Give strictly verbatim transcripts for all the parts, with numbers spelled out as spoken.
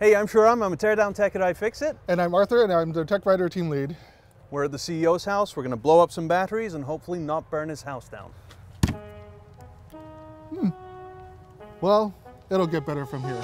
Hey, I'm Shuram. I'm a teardown tech at iFixit. And I'm Arthur, and I'm the tech writer team lead. We're at the C E O's house. We're going to blow up some batteries and hopefully not burn his house down. Hmm. Well, it'll get better from here.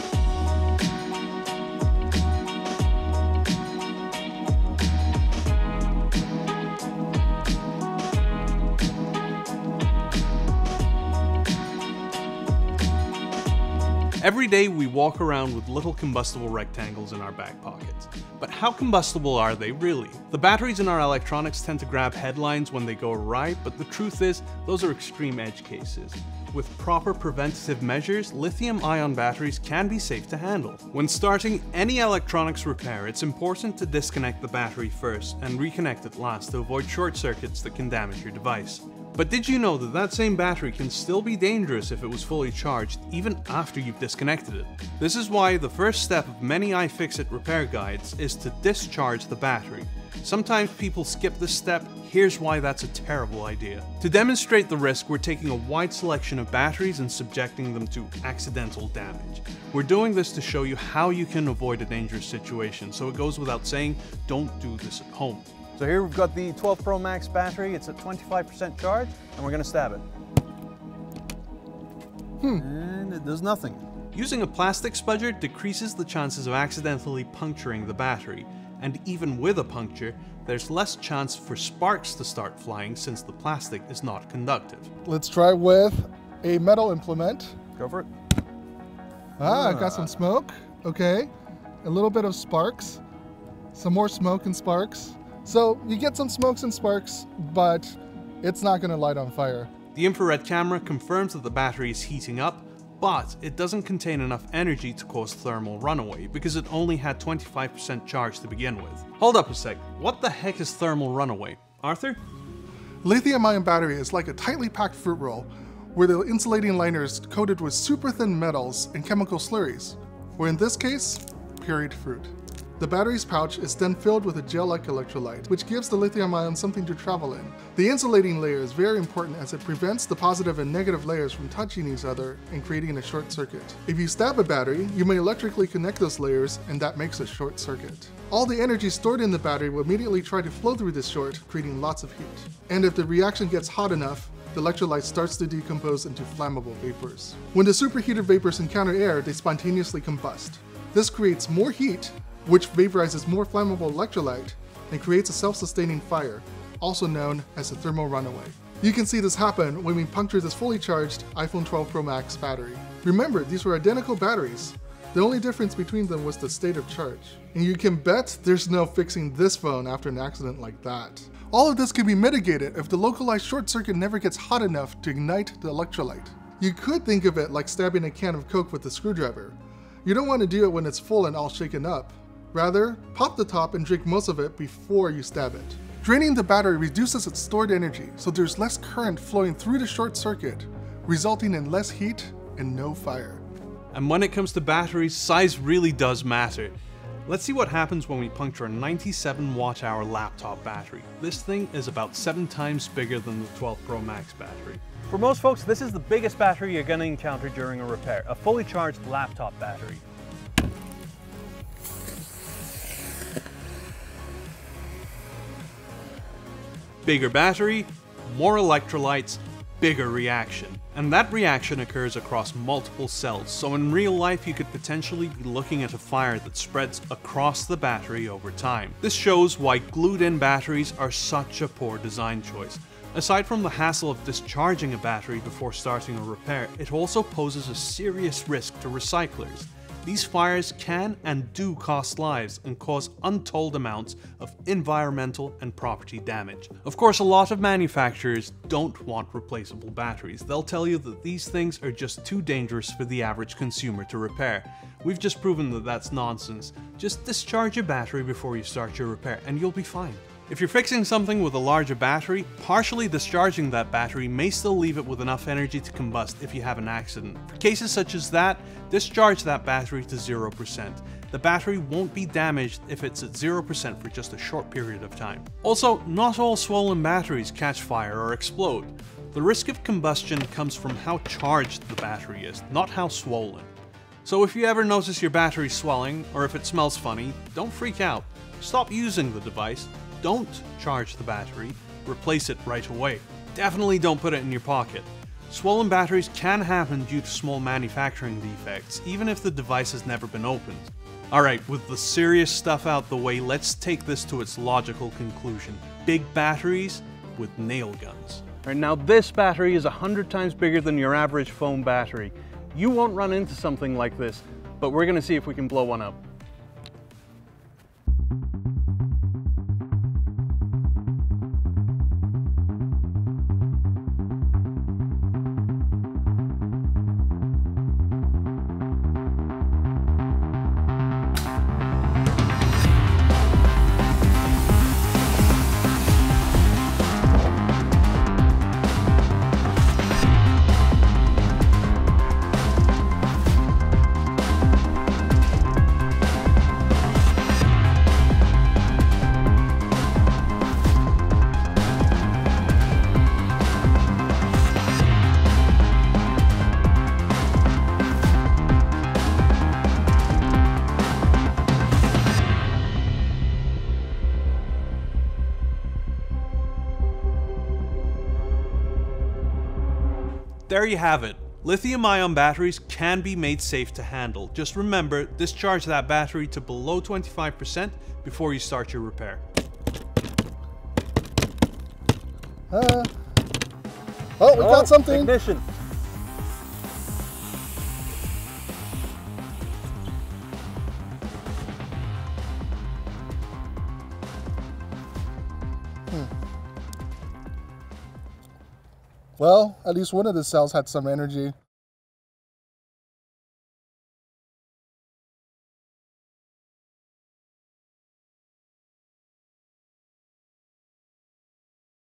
Every day we walk around with little combustible rectangles in our back pockets. But how combustible are they really? The batteries in our electronics tend to grab headlines when they go awry, but the truth is, those are extreme edge cases. With proper preventative measures, lithium-ion batteries can be safe to handle. When starting any electronics repair, it's important to disconnect the battery first and reconnect it last to avoid short circuits that can damage your device. But did you know that that same battery can still be dangerous if it was fully charged, even after you've disconnected it? This is why the first step of many iFixit repair guides is to discharge the battery. Sometimes people skip this step. Here's why that's a terrible idea. To demonstrate the risk, we're taking a wide selection of batteries and subjecting them to accidental damage. We're doing this to show you how you can avoid a dangerous situation, so it goes without saying, don't do this at home. So here we've got the twelve Pro Max battery. It's at twenty-five percent charge, and we're gonna stab it. Hmm. And it does nothing. Using a plastic spudger decreases the chances of accidentally puncturing the battery. And even with a puncture, there's less chance for sparks to start flying since the plastic is not conductive. Let's try with a metal implement. Go for it. Ah, ah. Got some smoke. Okay. A little bit of sparks. Some more smoke and sparks. So you get some smokes and sparks, but it's not going to light on fire. The infrared camera confirms that the battery is heating up, but it doesn't contain enough energy to cause thermal runaway because it only had twenty-five percent charge to begin with. Hold up a sec, what the heck is thermal runaway? Arthur? Lithium-ion battery is like a tightly packed fruit roll where the insulating liner is coated with super thin metals and chemical slurries, or in this case, pureed fruit. The battery's pouch is then filled with a gel-like electrolyte, which gives the lithium ion something to travel in. The insulating layer is very important as it prevents the positive and negative layers from touching each other and creating a short circuit. If you stab a battery, you may electrically connect those layers, and that makes a short circuit. All the energy stored in the battery will immediately try to flow through this short, creating lots of heat. And if the reaction gets hot enough, the electrolyte starts to decompose into flammable vapors. When the superheated vapors encounter air, they spontaneously combust. This creates more heat, which vaporizes more flammable electrolyte and creates a self-sustaining fire, also known as a thermal runaway. You can see this happen when we puncture this fully charged iPhone twelve Pro Max battery. Remember, these were identical batteries. The only difference between them was the state of charge. And you can bet there's no fixing this phone after an accident like that. All of this could be mitigated if the localized short circuit never gets hot enough to ignite the electrolyte. You could think of it like stabbing a can of Coke with a screwdriver. You don't want to do it when it's full and all shaken up. Rather, pop the top and drink most of it before you stab it. Draining the battery reduces its stored energy, so there's less current flowing through the short circuit, resulting in less heat and no fire. And when it comes to batteries, size really does matter. Let's see what happens when we puncture a ninety-seven watt hour laptop battery. This thing is about seven times bigger than the twelve Pro Max battery. For most folks, this is the biggest battery you're gonna encounter during a repair, a fully charged laptop battery. Bigger battery, more electrolytes, bigger reaction. And that reaction occurs across multiple cells, so in real life you could potentially be looking at a fire that spreads across the battery over time. This shows why glued-in batteries are such a poor design choice. Aside from the hassle of discharging a battery before starting a repair, it also poses a serious risk to recyclers. These fires can and do cost lives and cause untold amounts of environmental and property damage. Of course, a lot of manufacturers don't want replaceable batteries. They'll tell you that these things are just too dangerous for the average consumer to repair. We've just proven that that's nonsense. Just discharge your battery before you start your repair and you'll be fine. If you're fixing something with a larger battery, partially discharging that battery may still leave it with enough energy to combust if you have an accident. For cases such as that, discharge that battery to zero percent. The battery won't be damaged if it's at zero percent for just a short period of time. Also, not all swollen batteries catch fire or explode. The risk of combustion comes from how charged the battery is, not how swollen. So if you ever notice your battery swelling, or if it smells funny, don't freak out. Stop using the device, don't charge the battery, replace it right away. Definitely don't put it in your pocket. Swollen batteries can happen due to small manufacturing defects, even if the device has never been opened. Alright, with the serious stuff out the way, let's take this to its logical conclusion. Big batteries with nail guns. Alright, now this battery is one hundred times bigger than your average phone battery. You won't run into something like this, but we're gonna see if we can blow one up. There you have it. Lithium-ion batteries can be made safe to handle. Just remember, discharge that battery to below twenty-five percent before you start your repair. Uh, oh, we oh, got something. Ignition. Well, at least one of the cells had some energy.